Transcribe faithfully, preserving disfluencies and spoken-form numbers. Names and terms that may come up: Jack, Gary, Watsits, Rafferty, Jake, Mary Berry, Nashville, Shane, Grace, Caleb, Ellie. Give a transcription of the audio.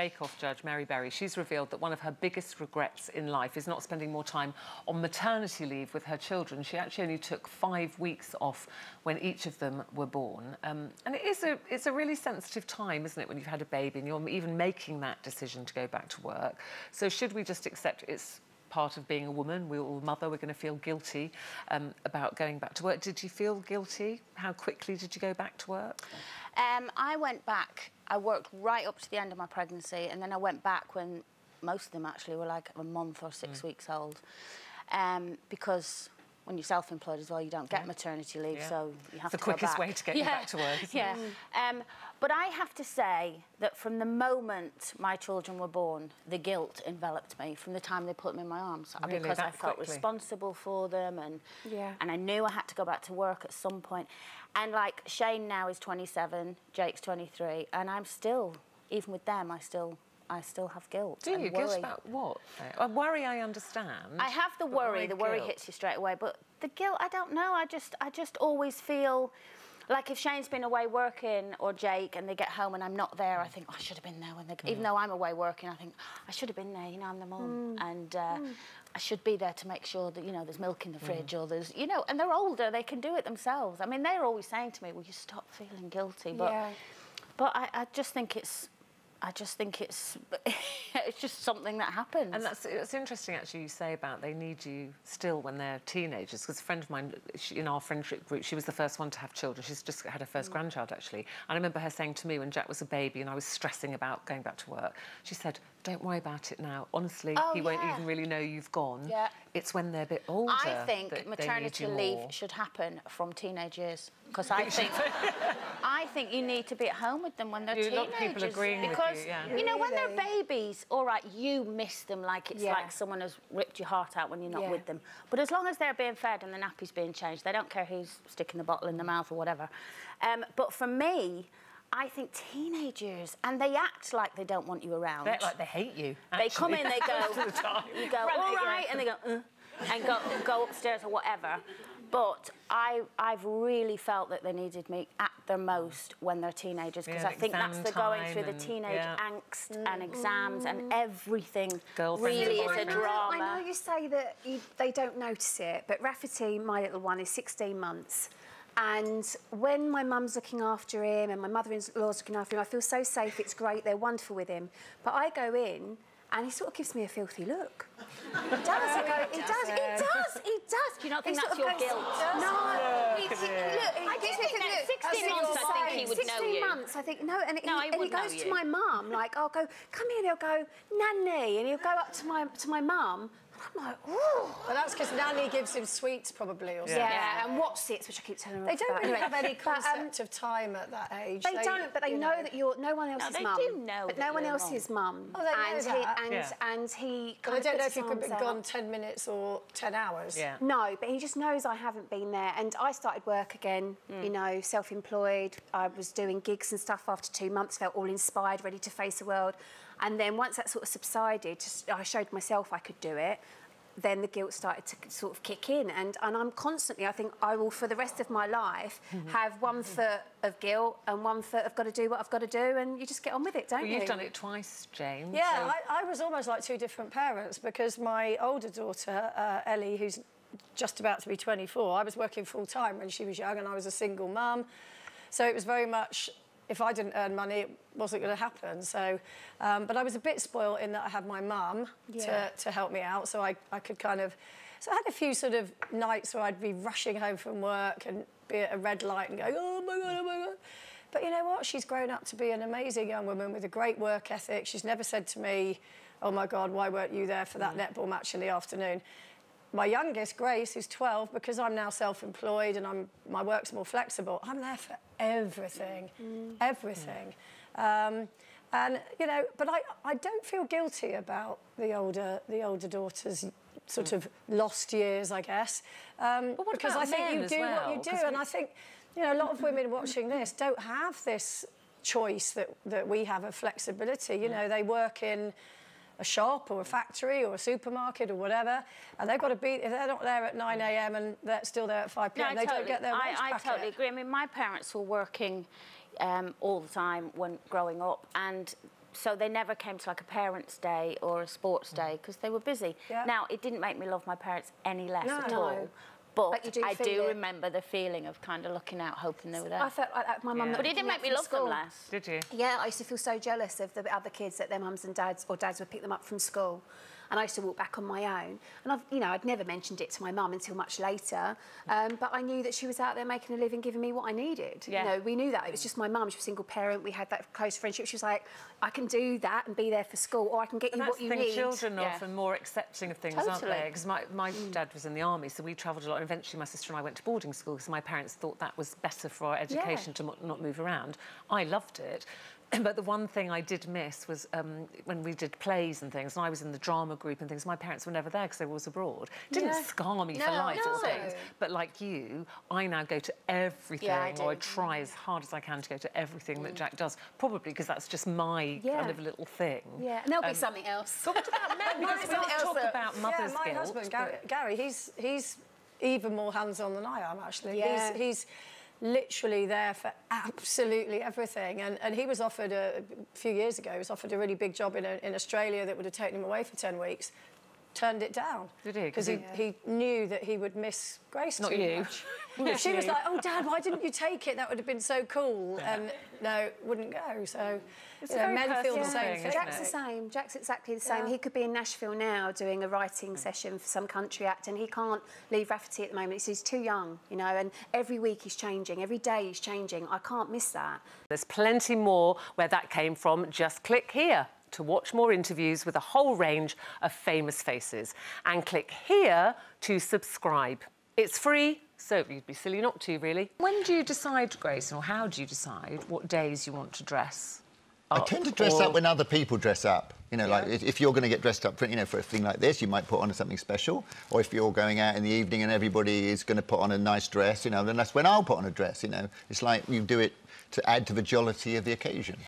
Bake-Off judge Mary Berry, she's revealed that one of her biggest regrets in life is not spending more time on maternity leave with her children. She actually only took five weeks off when each of them were born. Um, and it is a, it's a really sensitive time, isn't it, when you've had a baby and you're even making that decision to go back to work. So should we just accept it's part of being a woman? We're all mother, we're going to feel guilty um, about going back to work. Did you feel guilty? How quickly did you go back to work? Um, I went back. I worked right up to the end of my pregnancy, and then I went back when most of them actually were like a month or six mm. weeks old, um, because when you're self-employed as well, you don't get yeah. maternity leave, yeah. so you have it's to go back. The quickest way to get yeah. you back to work, isn't yeah. it? Yeah. Um, but I have to say that from the moment my children were born, the guilt enveloped me from the time they put them in my arms, really, because I felt quickly. responsible for them, and yeah. and I knew I had to go back to work at some point. And, like, Shane now is twenty-seven, Jake's twenty-three, and I'm still, even with them, I still... I still have guilt. Do you? Guilt about what? Well, worry, I understand. I have the worry. The worry hits you straight away. But the guilt, I don't know. I just, I just always feel like if Shane's been away working, or Jake, and they get home and I'm not there, I think, oh, I should have been there when they. Mm. Even though I'm away working, I think I should have been there. You know, I'm the mum, mm. and uh, mm. I should be there to make sure that, you know, there's milk in the fridge, mm. or there's, you know, and they're older, they can do it themselves. I mean, they're always saying to me, "Will you stop feeling guilty?" But, yeah. but I, I just think it's. I just think it's it's just something that happens. And that's it's interesting, actually, you say about they need you still when they're teenagers, because a friend of mine, she, in our friendship group, she was the first one to have children. She's just had her first mm. grandchild, actually. And I remember her saying to me when Jack was a baby and I was stressing about going back to work, she said, don't worry about it now. Honestly, oh, he yeah. won't even really know you've gone. Yeah. It's when they're a bit older. I think that maternity leave more. should happen from teenage years, because I think I think you need to be at home with them when they're teenagers. A lot of people agreeing with you, yeah. You know, really? When they're babies, all right, you miss them like it's yeah. like someone has ripped your heart out when you're not yeah. with them. But as long as they're being fed and the nappy's being changed, they don't care who's sticking the bottle in the mouth or whatever. Um, but for me, I think teenagers, and they act like they don't want you around. They act like they hate you. Actually. They come in, they go, the you go, Run all right, and they go, uh, and go, go upstairs or whatever. But I, I've really felt that they needed me at their most when they're teenagers, because yeah, I think that's the going through the teenage yeah. angst mm. and exams mm. and everything. Girlfriend really is a drama. I know you say that you, they don't notice it, but Rafferty, my little one, is sixteen months. And when my mum's looking after him and my mother-in-law's looking after him, I feel so safe, it's great, they're wonderful with him. But I go in and he sort of gives me a filthy look. He does, I go, he does, he does, he does. Do you not think that's your guilt? No. Look, I do think that sixteen months, I think he would know you. sixteen months, I think, no, and he goes to my mum, like, I'll go, come here, and he'll go, Nanny, and he'll go up to my to my mum. I'm like, ooh. Well, that's because Nanny gives him sweets, probably, or something. Yeah, yeah. And Watsits, which I keep telling them about. They don't really have any concept but, um, of time at that age. They, they don't, but they you know, know that you're no one else's mum. No, they mum, do know But no one else's mum. Oh, they know and that. He, and, yeah. and he... Well, I don't know if you could be gone ten minutes or ten hours. Yeah. No, but he just knows I haven't been there. And I started work again, mm. you know, self-employed. I was doing gigs and stuff after two months, felt all inspired, ready to face the world. And then once that sort of subsided, just, I showed myself I could do it, then the guilt started to sort of kick in. And, and I'm constantly, I think I will, for the rest of my life, have one foot of guilt and one foot I've got to do what I've got to do, and you just get on with it, don't well, you? You've done it twice, James. Yeah, so. I, I was almost like two different parents, because my older daughter, uh, Ellie, who's just about to be twenty-four, I was working full-time when she was young, and I was a single mum. So it was very much... If I didn't earn money, it wasn't going to happen. So, um, but I was a bit spoiled in that I had my mum yeah. to, to help me out, so I, I could kind of... So I had a few sort of nights where I'd be rushing home from work and be at a red light and go, oh, my God, oh, my God. But you know what? She's grown up to be an amazing young woman with a great work ethic. She's never said to me, oh, my God, why weren't you there for that mm. netball match in the afternoon? My youngest, Grace, who's twelve, because I'm now self-employed and I'm, my work's more flexible, I'm there for everything, mm. everything. Mm. Um, and, you know, but I, I don't feel guilty about the older, the older daughter's sort mm. of lost years, I guess. Um, but what because about I think you do well, what you do, and we... I think, you know, a lot of women watching this don't have this choice that, that we have of flexibility. You yeah. know, they work in... a shop or a factory or a supermarket or whatever, and they've got to be, if they're not there at nine A M and they're still there at five P M, no, they totally, don't get their wage I, I totally agree. I mean, my parents were working, um, all the time when growing up, and so they never came to like a parents' day or a sports day because they were busy. Yep. Now, it didn't make me love my parents any less no, at all. No. But, but you do I do it. remember the feeling of kind of looking out, hoping they were there. I felt like that. My mum, yeah. But it didn't make me love school. them less. Did you? Yeah, I used to feel so jealous of the other kids that their mums and dads or dads would pick them up from school, and I used to walk back on my own. And I've, you know, I'd never mentioned it to my mum until much later, um, but I knew that she was out there making a living, giving me what I needed. Yeah. You know, we knew that. It was just my mum. She was a single parent. We had that close friendship. She was like, I can do that and be there for school, or I can get but you that's what you the thing, need. Children are yeah. often more accepting of things, totally. aren't they? Because my, my mm. dad was in the army, so we travelled a lot. Eventually my sister and I went to boarding school because my parents thought that was better for our education yeah. to not move around. I loved it. But the one thing I did miss was um, when we did plays and things, and I was in the drama group and things, my parents were never there because they were always abroad. Didn't yeah. scar me no, for life no. or things. But like you, I now go to everything, yeah, I or I try as hard as I can to go to everything mm. that Jack does, probably because that's just my yeah. kind of little thing. Yeah, and there'll um, be something else. Talk about men, because we can't talk about mother's yeah, my guilt. My husband, Gary, Gary, he's, he's even more hands-on than I am, actually. Yeah. He's... he's literally there for absolutely everything, and and he was offered a, a few years ago. He was offered a really big job in a, in Australia that would have taken him away for ten weeks. Turned it down. Did he? Because he, yeah. he knew that he would miss Grace Not too you. much. Not she you. was like, "Oh, Dad, why didn't you take it? That would have been so cool." Yeah. And no, wouldn't go. So it's you know, men feel the same thing. Jack's the same. Jack's exactly the same. Yeah. He could be in Nashville now doing a writing session for some country act, and he can't leave Rafferty at the moment. He's too young, you know. And every week he's changing. Every day he's changing. I can't miss that. There's plenty more where that came from. Just click here to watch more interviews with a whole range of famous faces. And click here to subscribe. It's free, so you'd be silly not to, really. When do you decide, Grace, or how do you decide what days you want to dress up? I tend to dress or... up when other people dress up. You know, yeah. like, if you're going to get dressed up for, you know, for a thing like this, you might put on something special. Or if you're going out in the evening and everybody is going to put on a nice dress, you know, then that's when I'll put on a dress, you know. It's like you do it to add to the jollity of the occasion.